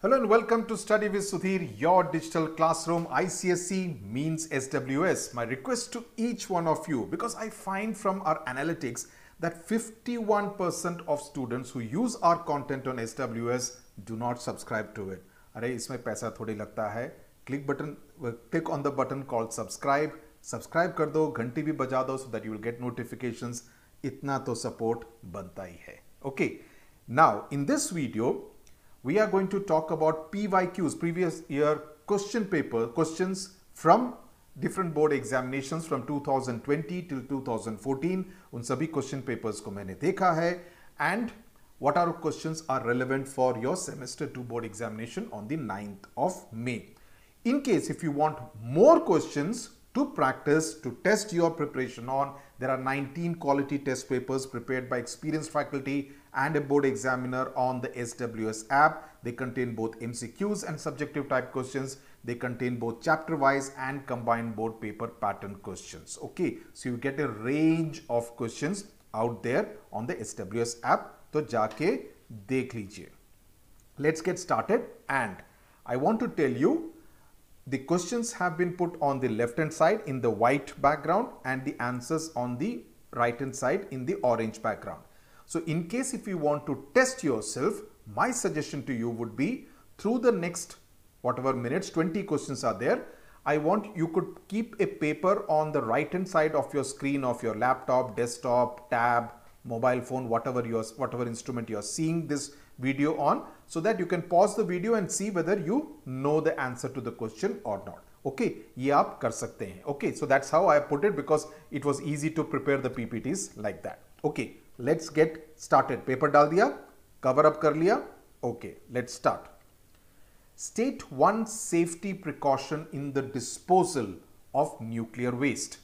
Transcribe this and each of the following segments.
Hello and welcome to Study with Sudhir, your digital classroom. ICSC means SWS. My request to each one of you, because I find from our analytics that 51% of students who use our content on SWS do not subscribe to it. अरे इसमें पैसा थोड़ी लगता है. Click on the button called subscribe. Subscribe कर दो, घंटी भी बजा दो so that you will get notifications. इतना तो support बनता ही है. Okay. Now in this video, we are going to talk about PYQs, previous year question paper, questions from different board examinations from 2020 till 2014. उन सभी question papers को मैंने देखा है, and what are questions are relevant for your semester 2 board examination on the 9th of May. In case if you want more questions to practice, to test your preparation on, there are 19 quality test papers prepared by experienced faculty and a board examiner on the SWS app. They contain both MCQs and subjective type questions. They contain both chapter wise and combined board paper pattern questions. Okay, so you get a range of questions out there on the SWS app. तो जाके देख लीजिए. Let's get started, and I want to tell you the questions have been put on the left hand side in the white background and the answers on the right hand side in the orange background. So in case if you want to test yourself, my suggestion to you would be through the next whatever minutes, 20 questions are there. You could keep a paper on the right hand side of your screen of your laptop, desktop, tab, mobile phone, whatever instrument you are seeing this video on, so that you can pause the video and see whether you know the answer to the question or not. Okay, ये आप कर सकते हैं. Okay, so that's how I put it, because it was easy to prepare the PPTs like that. Okay, let's get started. Paper डाल दिया, cover up कर लिया. Okay, let's start. State one safety precaution in the disposal of nuclear waste.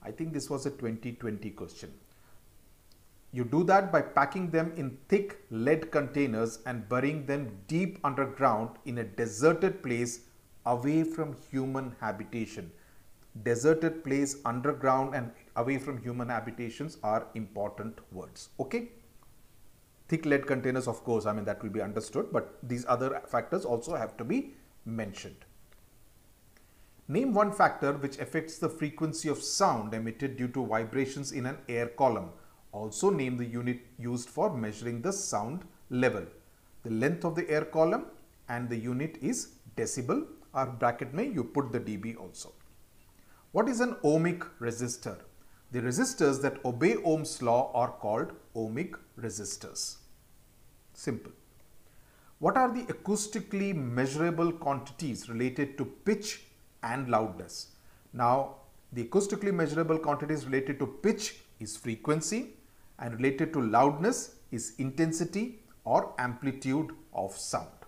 I think this was a 2020 question. You do that by packing them in thick lead containers and burying them deep underground in a deserted place away from human habitation. Deserted place, underground, and away from human habitations are important words. Okay. Thick lead containers, of course, I mean that will be understood, but these other factors also have to be mentioned. Name one factor which affects the frequency of sound emitted due to vibrations in an air column. Also name the unit used for measuring the sound level. The length of the air column and the unit is decibel, or bracket mein you put the dB also. What is an ohmic resistor? The resistors that obey Ohm's law are called ohmic resistors. Simple. What are the acoustically measurable quantities related to pitch and loudness? Now, the acoustically measurable quantities related to pitch is frequency, and related to loudness is intensity or amplitude of sound.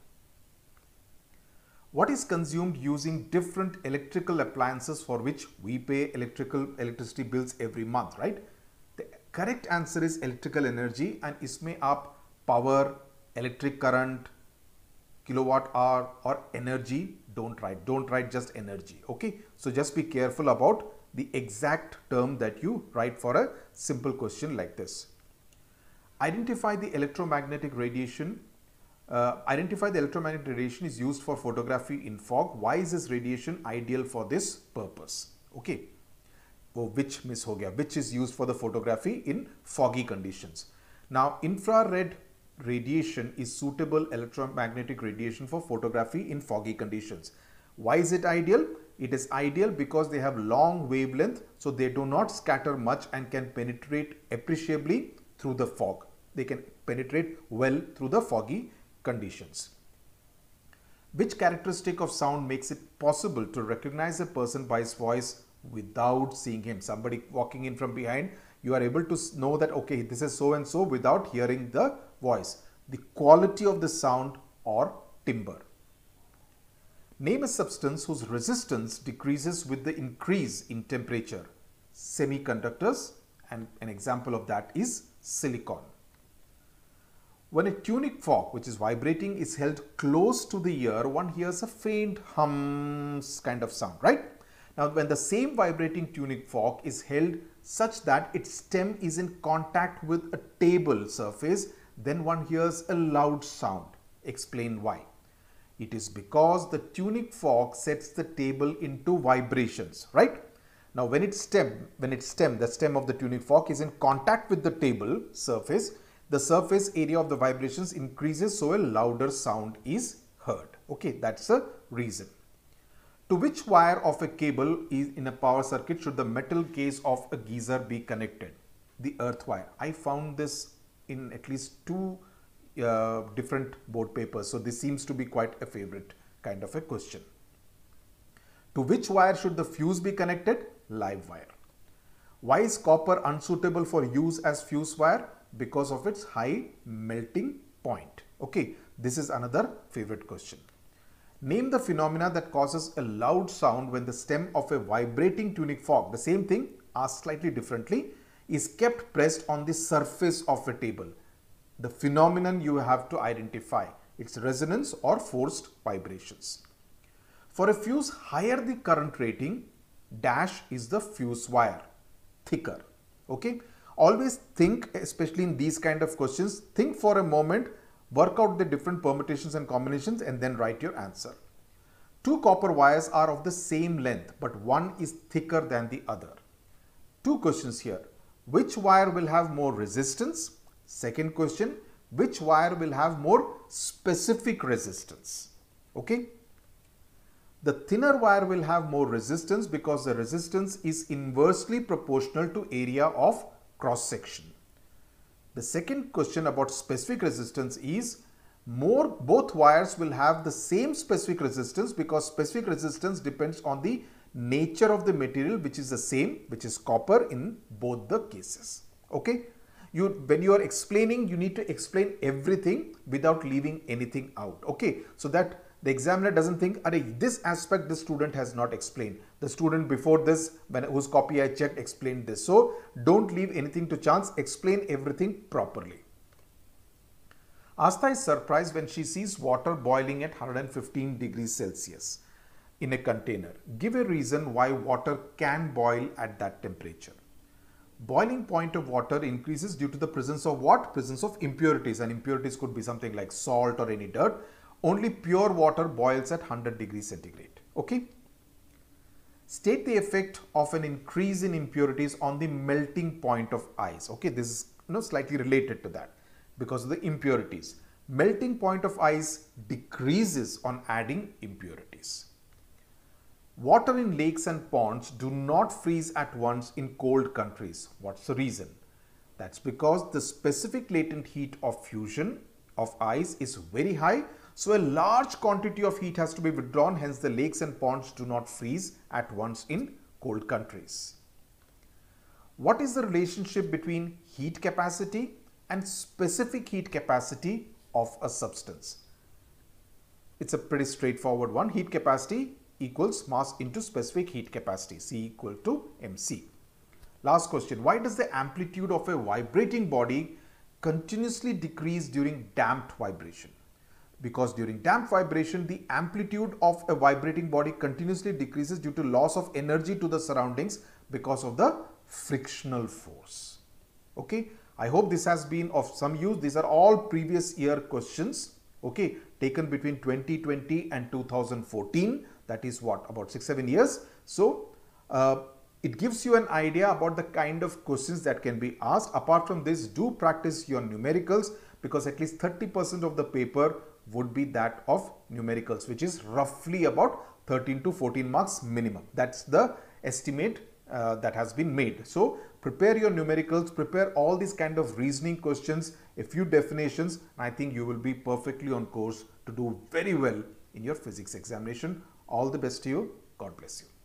What is consumed using different electrical appliances for which we pay electricity bills every month, right? The correct answer is electrical energy, and इसमें आप power, electric current, kilowatt hour or energy don't write just energy. Okay, so just be careful about the exact term that you write for a simple question like this. Identify the electromagnetic radiation. Is used for photography in fog. Why is this radiation ideal for this purpose? Okay, oh, which miss ho gaya? Which is used for the photography in foggy conditions. Now, infrared radiation is suitable electromagnetic radiation for photography in foggy conditions. Why is it ideal? It is ideal because they have long wavelength, so they do not scatter much and can penetrate appreciably through the fog. They can penetrate well through the foggy conditions. Which characteristic of sound makes it possible to recognize a person by his voice without seeing him? Somebody walking in from behind, you are able to know that, okay, this is so and so without hearing the voice. The quality of the sound or timbre. Name a substance whose resistance decreases with the increase in temperature. Semiconductors, and an example of that is silicon. When a tunic fork, which is vibrating, is held close to the ear, one hears a faint hum kind of sound, right? Now, when the same vibrating tunic fork is held such that its stem is in contact with a table surface, then one hears a loud sound. Explain why. It is because the tunic fork sets the table into vibrations, right? Now, when its stem, the stem of the tunic fork is in contact with the table surface, the surface area of the vibrations increases, so a louder sound is heard. Okay, that's the reason. To which wire of a cable is in a power circuit should the metal case of a geyser be connected? The earth wire. I found this in at least two different board papers, so this seems to be quite a favorite kind of a question. To which wire should the fuse be connected? Live wire. Why is copper unsuitable for use as fuse wire? Because of its high melting point. Okay, this is another favorite question. Name the phenomena that causes a loud sound when the stem of a vibrating tunic fork, the same thing asked slightly differently, is kept pressed on the surface of a table. The phenomenon you have to identify, its resonance or forced vibrations. For a fuse, higher the current rating, dash is the fuse wire, thicker. Okay. Always think, especially in these kind of questions, think for a moment, work out the different permutations and combinations and then write your answer. Two copper wires are of the same length, but one is thicker than the other. Two questions here. Which wire will have more resistance? Second question, which wire will have more specific resistance? Okay. The thinner wire will have more resistance because the resistance is inversely proportional to area of cross section. The second question about specific resistance is both wires will have the same specific resistance because specific resistance depends on the nature of the material, which is the same, which is copper in both the cases. Okay. When you are explaining, you need to explain everything without leaving anything out. Okay, so that the examiner doesn't think, this aspect the student has not explained. The student before this, whose copy I checked, explained this. So don't leave anything to chance. Explain everything properly. Aastha is surprised when she sees water boiling at 115 degrees Celsius in a container. Give a reason why water can boil at that temperature. Boiling point of water increases due to the presence of what? Presence of impurities, and impurities could be something like salt or any dirt. Only pure water boils at 100 degrees centigrade. Okay. State the effect of an increase in impurities on the melting point of ice. Okay, this is slightly related to that because of the impurities. Melting point of ice decreases on adding impurities. Water in lakes and ponds do not freeze at once in cold countries. What's the reason? That's because the specific latent heat of fusion of ice is very high. So, a large quantity of heat has to be withdrawn, hence the lakes and ponds do not freeze at once in cold countries. What is the relationship between heat capacity and specific heat capacity of a substance? It's a pretty straightforward one. Heat capacity equals mass into specific heat capacity, C equal to mc. Last question, why does the amplitude of a vibrating body continuously decrease during damped vibration? Because during damped vibration, the amplitude of a vibrating body continuously decreases due to loss of energy to the surroundings because of the frictional force. Okay, I hope this has been of some use. These are all previous year questions, okay, taken between 2020 and 2014. That is what, about 6-7 years. So, it gives you an idea about the kind of questions that can be asked. Apart from this, do practice your numericals because at least 30% of the paper would be that of numericals, which is roughly about 13 to 14 marks minimum. That's the estimate that has been made. So, prepare your numericals, prepare all these kind of reasoning questions, a few definitions, and I think you will be perfectly on course to do very well in your physics examination. All the best to you. God bless you.